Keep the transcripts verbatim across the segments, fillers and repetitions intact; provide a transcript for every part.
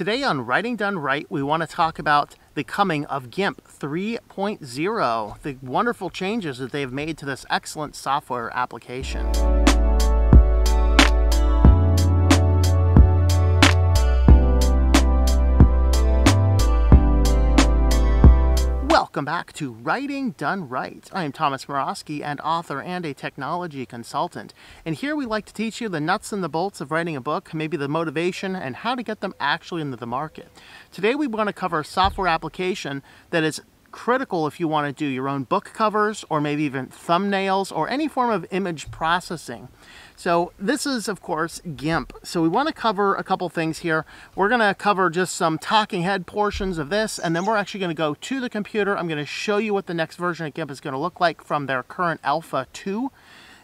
Today on Writing Done Right, we want to talk about the coming of GIMP three point oh, the wonderful changes that they've made to this excellent software application. Welcome back to Writing Done Right. I am Thomas Murosky, an author and a technology consultant. And here we like to teach you the nuts and the bolts of writing a book, maybe the motivation and how to get them actually into the market. Today we want to cover a software application that is critical if you want to do your own book covers or maybe even thumbnails or any form of image processing. So this is, of course, GIMP. So we want to cover a couple things here. We're going to cover just some talking head portions of this, and then we're actually going to go to the computer. I'm going to show you what the next version of GIMP is going to look like from their current Alpha two.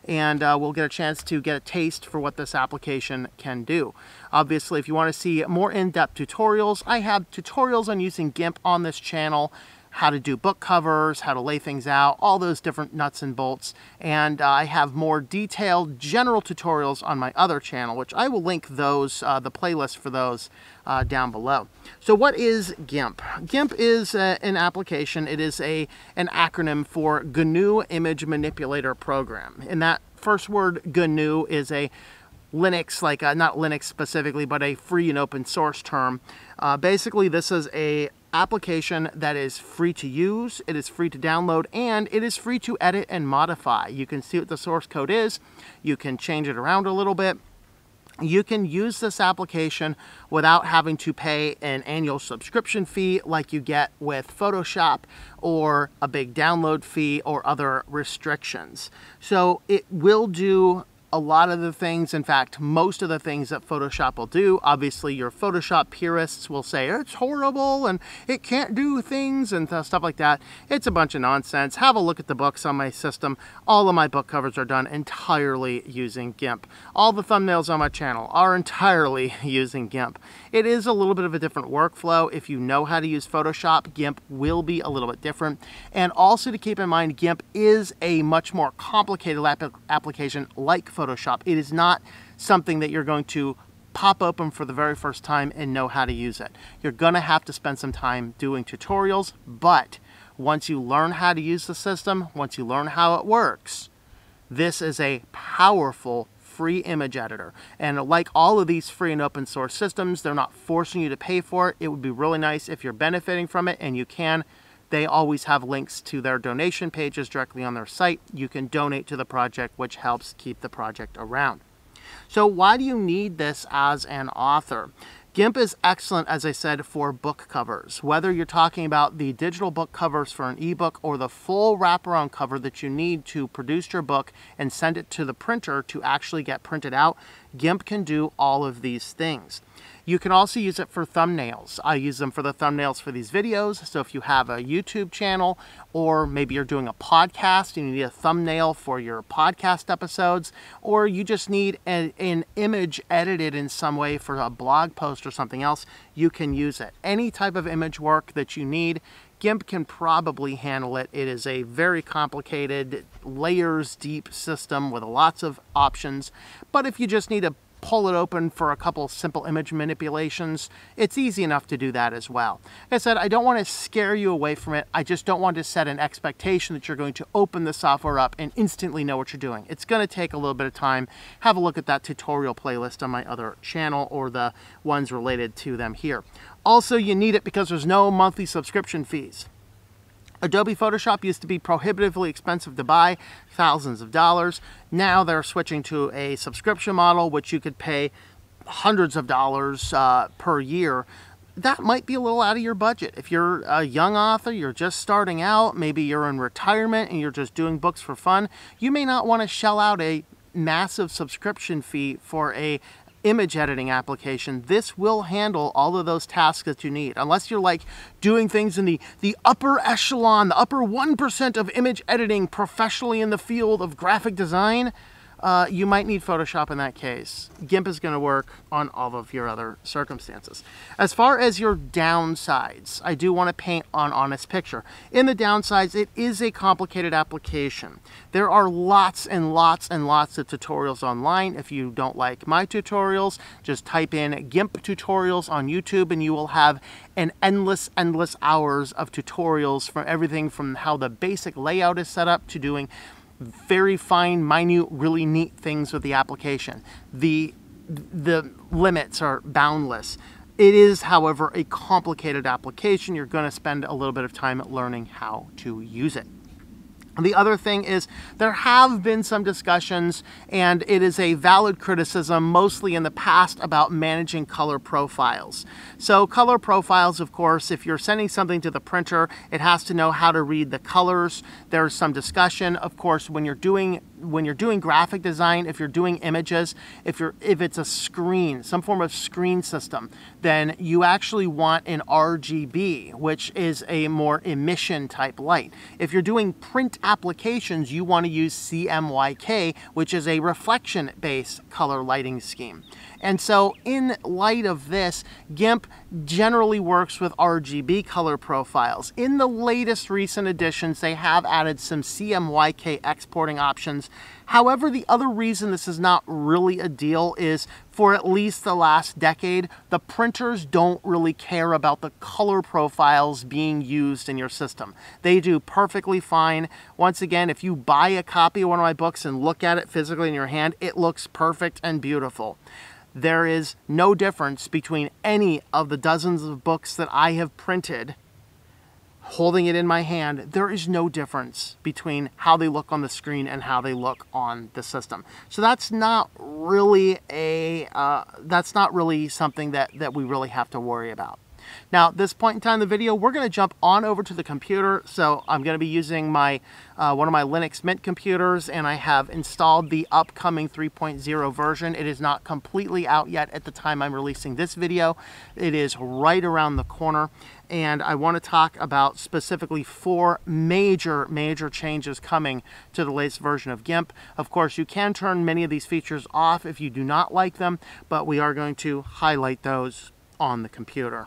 And uh, we'll get a chance to get a taste for what this application can do. Obviously, if you want to see more in-depth tutorials, I have tutorials on using GIMP on this channel. How to do book covers, how to lay things out, all those different nuts and bolts. And uh, I have more detailed general tutorials on my other channel, which I will link those, uh, the playlist for those uh, down below. So what is GIMP? GIMP is uh, an application. It is a an acronym for G N U Image Manipulator Program. And that first word, G N U, is a Linux, like uh, not Linux specifically, but a free and open source term. Uh, basically, this is a application that is free to use, it is free to download, and it is free to edit and modify. You can see what the source code is, you can change it around a little bit. You can use this application without having to pay an annual subscription fee like you get with Photoshop or a big download fee or other restrictions. So it will do a lot of the things, in fact, most of the things that Photoshop will do. Obviously, your Photoshop purists will say, it's horrible and it can't do things and th stuff like that. It's a bunch of nonsense. Have a look at the books on my system. All of my book covers are done entirely using GIMP. All the thumbnails on my channel are entirely using GIMP. It is a little bit of a different workflow. If you know how to use Photoshop, GIMP will be a little bit different. And also to keep in mind, GIMP is a much more complicated app application like Photoshop. It is not something that you're going to pop open for the very first time and know how to use it. You're going to have to spend some time doing tutorials, but once you learn how to use the system, once you learn how it works, this is a powerful free image editor. And like all of these free and open source systems, they're not forcing you to pay for it. It would be really nice if you're benefiting from it, and you can. They always have links to their donation pages directly on their site. You can donate to the project, which helps keep the project around. So why do you need this as an author? GIMP is excellent, as I said, for book covers. Whether you're talking about the digital book covers for an ebook or the full wraparound cover that you need to produce your book and send it to the printer to actually get printed out, GIMP can do all of these things. You can also use it for thumbnails. I use them for the thumbnails for these videos. So if you have a YouTube channel, or maybe you're doing a podcast and you need a thumbnail for your podcast episodes, or you just need a, an image edited in some way for a blog post or something else, you can use it. Any type of image work that you need, GIMP can probably handle it. It is a very complicated, layers deep system with lots of options. But if you just need a pull it open for a couple simple image manipulations, it's easy enough to do that as well. As I said, I don't want to scare you away from it. I just don't want to set an expectation that you're going to open the software up and instantly know what you're doing. It's going to take a little bit of time. Have a look at that tutorial playlist on my other channel or the ones related to them here. Also, you need it because there's no monthly subscription fees. Adobe Photoshop used to be prohibitively expensive to buy, thousands of dollars. Now they're switching to a subscription model, which you could pay hundreds of dollars uh, per year. That might be a little out of your budget. If you're a young author, you're just starting out, maybe you're in retirement and you're just doing books for fun, you may not want to shell out a massive subscription fee for a image editing application. This will handle all of those tasks that you need. Unless you're like doing things in the, the upper echelon, the upper one percent of image editing professionally in the field of graphic design, uh, you might need Photoshop in that case. GIMP is going to work on all of your other circumstances. As far as your downsides, I do want to paint an honest picture. In the downsides, it is a complicated application. There are lots and lots and lots of tutorials online. If you don't like my tutorials, just type in GIMP tutorials on YouTube and you will have an endless, endless hours of tutorials from everything from how the basic layout is set up to doing very fine, minute, really neat things with the application. The, the limits are boundless. It is, however, a complicated application. You're going to spend a little bit of time learning how to use it. The other thing is there have been some discussions, and it is a valid criticism, mostly in the past, about managing color profiles. So color profiles, of course, if you're sending something to the printer, it has to know how to read the colors. There's some discussion, of course, when you're doing when you're doing graphic design, if you're doing images, if you're if it's a screen, some form of screen system, then you actually want an R G B, which is a more emission type light. If you're doing print applications, you want to use C M Y K, which is a reflection-based color lighting scheme. And so in light of this, GIMP generally works with R G B color profiles. In the latest recent editions, they have added some C M Y K exporting options. However, the other reason this is not really a deal is for at least the last decade, the printers don't really care about the color profiles being used in your system. They do perfectly fine. Once again, if you buy a copy of one of my books and look at it physically in your hand, it looks perfect and beautiful. There is no difference between any of the dozens of books that I have printed. Holding it in my hand, there is no difference between how they look on the screen and how they look on the system. So that's not really a uh, that's not really something that that we really have to worry about. Now, at this point in time in the video, we're going to jump on over to the computer. So I'm going to be using my uh, one of my Linux Mint computers, and I have installed the upcoming three point oh version. It is not completely out yet at the time I'm releasing this video. It is right around the corner. And I want to talk about specifically four major, major changes coming to the latest version of GIMP. Of course, you can turn many of these features off if you do not like them, but we are going to highlight those on the computer.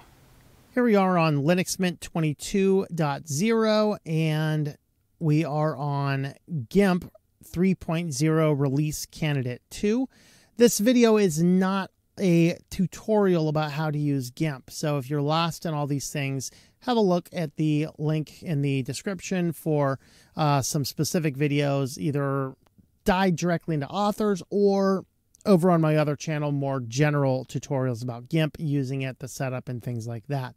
Here we are on Linux Mint twenty-two point oh, and we are on GIMP three point oh Release Candidate two. This video is not a tutorial about how to use GIMP, so if you're lost in all these things, have a look at the link in the description for uh, some specific videos, either dive directly into authors or over on my other channel, more general tutorials about GIMP, using it, the setup, and things like that.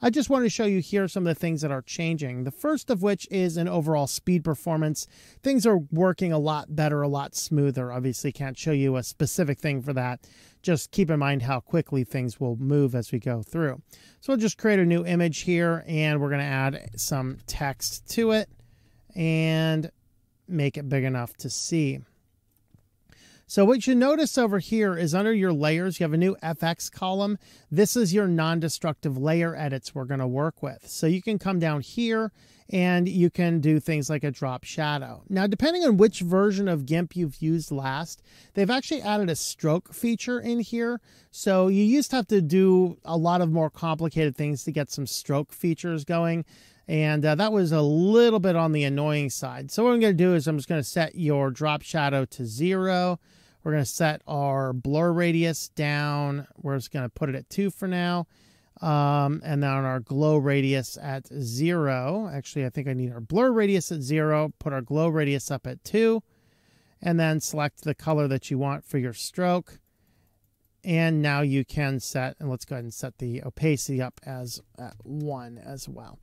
I just wanted to show you here some of the things that are changing. The first of which is an overall speed performance. Things are working a lot better, a lot smoother. Obviously, can't show you a specific thing for that. Just keep in mind how quickly things will move as we go through. So I'll just create a new image here, and we're going to add some text to it and make it big enough to see. So what you notice over here is under your layers, you have a new F X column. This is your non-destructive layer edits we're going to work with. So you can come down here and you can do things like a drop shadow. Now, depending on which version of GIMP you've used last, they've actually added a stroke feature in here. So you used to have to do a lot of more complicated things to get some stroke features going. And uh, that was a little bit on the annoying side. So what I'm going to do is I'm just going to set your drop shadow to zero. We're going to set our blur radius down. We're just going to put it at two for now. Um, and then our glow radius at zero. Actually, I think I need our blur radius at zero. Put our glow radius up at two. And then select the color that you want for your stroke. And now you can set, and let's go ahead and set the opacity up as at one as well.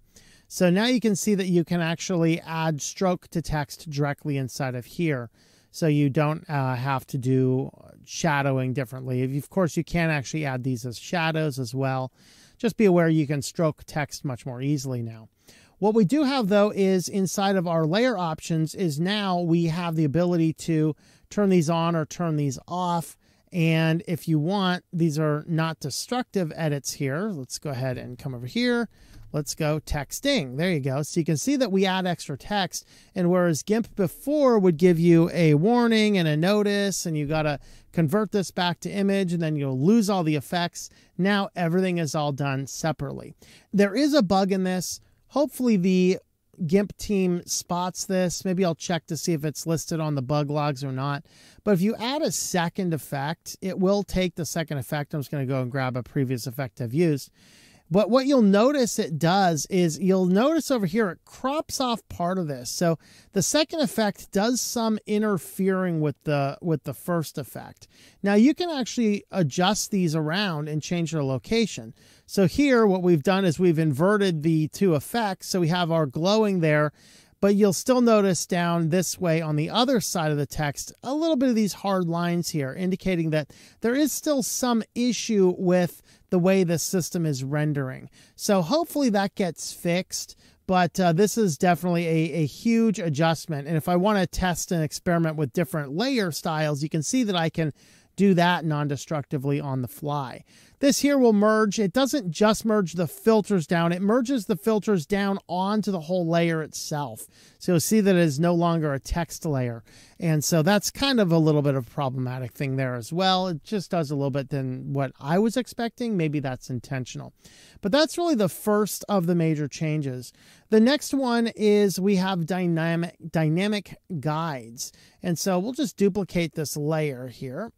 So now you can see that you can actually add stroke to text directly inside of here. So you don't uh, have to do shadowing differently. Of course, you can actually add these as shadows as well. Just be aware you can stroke text much more easily now. What we do have, though, is inside of our layer options is now we have the ability to turn these on or turn these off. And if you want, these are not destructive edits here. Let's go ahead and come over here. Let's go texting. There you go. So you can see that we add extra text. And whereas GIMP before would give you a warning and a notice, and you got to convert this back to image, and then you'll lose all the effects. Now everything is all done separately. There is a bug in this. Hopefully the GIMP team spots this. Maybe I'll check to see if it's listed on the bug logs or not. But if you add a second effect, it will take the second effect. I'm just going to go and grab a previous effect I've used. But what you'll notice it does is you'll notice over here it crops off part of this. So the second effect does some interfering with the with the first effect. Now you can actually adjust these around and change their location. So here what we've done is we've inverted the two effects. So we have our glowing there, but you'll still notice down this way on the other side of the text a little bit of these hard lines here, indicating that there is still some issue with the way the system is rendering. So hopefully that gets fixed, but uh, this is definitely a, a huge adjustment. And if I want to test and experiment with different layer styles, you can see that I can do that non-destructively on the fly. This here will merge. It doesn't just merge the filters down. It merges the filters down onto the whole layer itself. So you'll see that it is no longer a text layer. And so that's kind of a little bit of a problematic thing there as well. It just does a little bit than what I was expecting. Maybe that's intentional. But that's really the first of the major changes. The next one is we have dynamic, dynamic guides. And so we'll just duplicate this layer here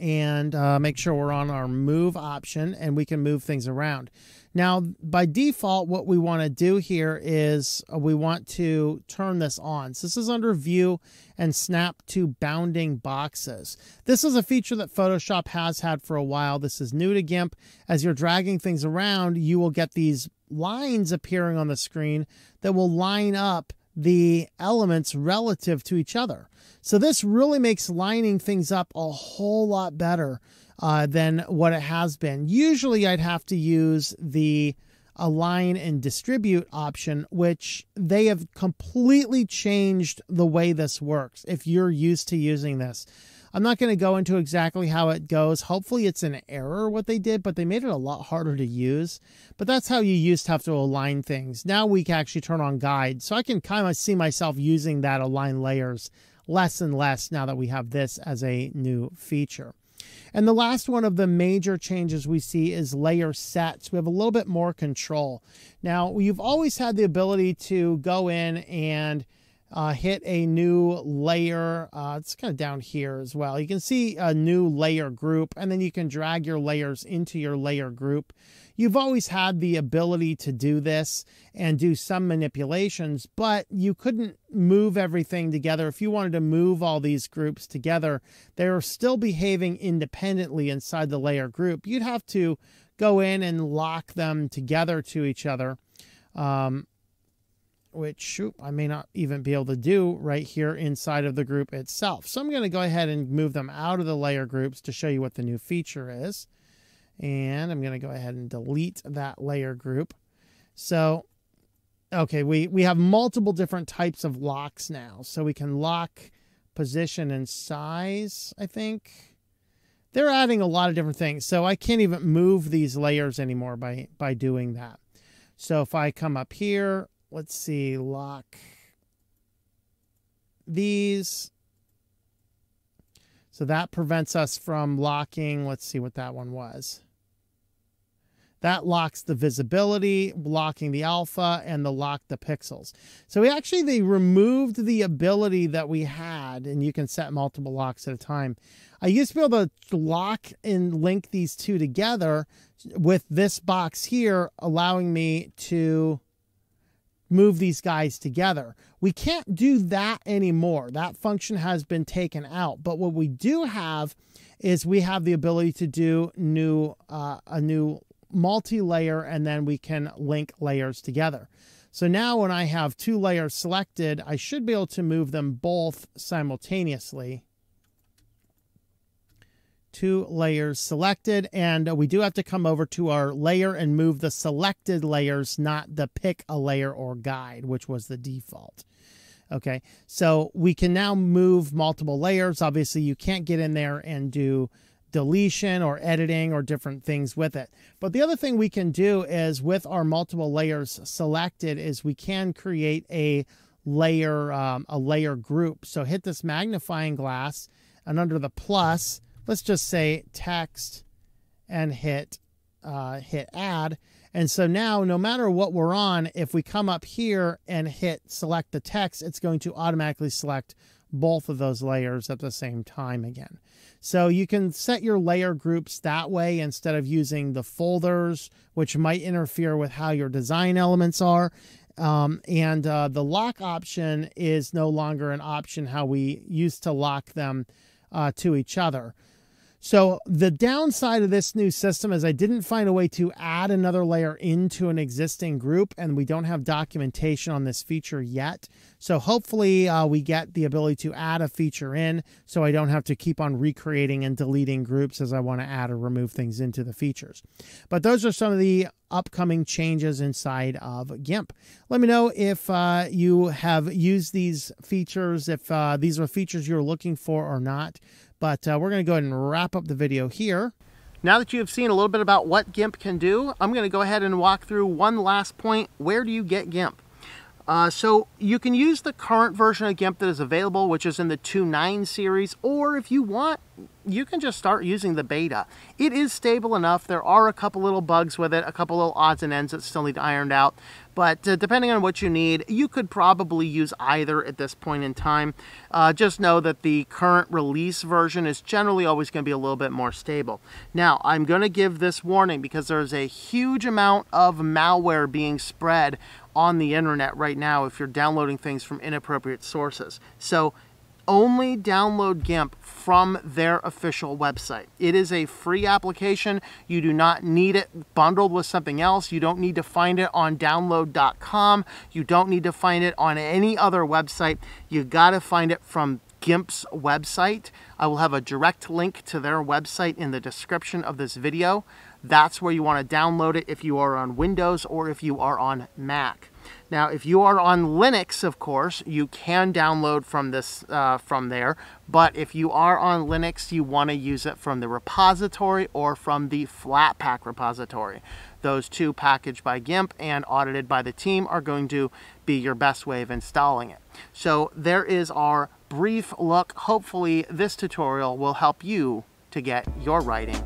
and uh, make sure we're on our move option and we can move things around. Now, by default, what we want to do here is uh, we want to turn this on. So this is under view and snap to bounding boxes. This is a feature that Photoshop has had for a while. This is new to GIMP. As you're dragging things around, you will get these lines appearing on the screen that will line up the elements relative to each other. So this really makes lining things up a whole lot better uh, than what it has been. Usually I'd have to use the align and distribute option, which they have completely changed the way this works if you're used to using this. I'm not going to go into exactly how it goes. Hopefully it's an error what they did, but they made it a lot harder to use. But that's how you used to have to align things. Now we can actually turn on guides. So I can kind of see myself using that align layers less and less now that we have this as a new feature. And the last one of the major changes we see is layer sets. We have a little bit more control. Now, you've always had the ability to go in and Uh, hit a new layer. Uh, it's kind of down here as well. You can see a new layer group, and then you can drag your layers into your layer group. You've always had the ability to do this and do some manipulations, but you couldn't move everything together. If you wanted to move all these groups together, they're still behaving independently inside the layer group. You'd have to go in and lock them together to each other. Um, which shoot, I may not even be able to do right here inside of the group itself. So I'm going to go ahead and move them out of the layer groups to show you what the new feature is. And I'm going to go ahead and delete that layer group. So, okay, we, we have multiple different types of locks now. So we can lock position and size, I think. They're adding a lot of different things. So I can't even move these layers anymore by, by doing that. So if I come up here, let's see, lock these. So that prevents us from locking. Let's see what that one was. That locks the visibility, blocking the alpha, and the lock the pixels. So we actually, they removed the ability that we had, and you can set multiple locks at a time. I used to be able to lock and link these two together with this box here, allowing me to move these guys together. We can't do that anymore. That function has been taken out. But what we do have is we have the ability to do new uh, a new multi-layer, and then we can link layers together. So now when I have two layers selected, I should be able to move them both simultaneously. Two layers selected, and we do have to come over to our layer and move the selected layers, not the pick a layer or guide, which was the default. Okay, so we can now move multiple layers. Obviously, you can't get in there and do deletion or editing or different things with it. But the other thing we can do is with our multiple layers selected is we can create a layer, um, a layer group. So hit this magnifying glass and under the plus, let's just say text and hit, uh, hit add. And so now no matter what we're on, if we come up here and hit select the text, it's going to automatically select both of those layers at the same time again. So you can set your layer groups that way instead of using the folders, which might interfere with how your design elements are. Um, and uh, the lock option is no longer an option how we used to lock them uh, to each other. So the downside of this new system is I didn't find a way to add another layer into an existing group, and we don't have documentation on this feature yet. So hopefully uh, we get the ability to add a feature in so I don't have to keep on recreating and deleting groups as I want to add or remove things into the features. But those are some of the upcoming changes inside of GIMP. Let me know if uh, you have used these features, if uh, these are features you're looking for or not. But uh, we're going to go ahead and wrap up the video here. Now that you have seen a little bit about what GIMP can do, I'm going to go ahead and walk through one last point. Where do you get GIMP? Uh, so you can use the current version of GIMP that is available, which is in the two point nine series, or if you want, you can just start using the beta. It is stable enough. There are a couple little bugs with it, a couple little odds and ends that still need ironed out. But uh, depending on what you need, you could probably use either at this point in time. Uh, just know that the current release version is generally always going to be a little bit more stable. Now, I'm going to give this warning because there's a huge amount of malware being spread on the internet right now if you're downloading things from inappropriate sources. So only download GIMP from their official website. It is a free application. You do not need it bundled with something else. You don't need to find it on download dot com. You don't need to find it on any other website. You gotta find it from GIMP's website. I will have a direct link to their website in the description of this video. That's where you want to download it if you are on Windows or if you are on Mac. Now, if you are on Linux, of course, you can download from this uh, from there. But if you are on Linux, you want to use it from the repository or from the Flatpak repository. Those two, packaged by GIMP and audited by the team, are going to be your best way of installing it. So there is our brief look. Hopefully, this tutorial will help you to get your writing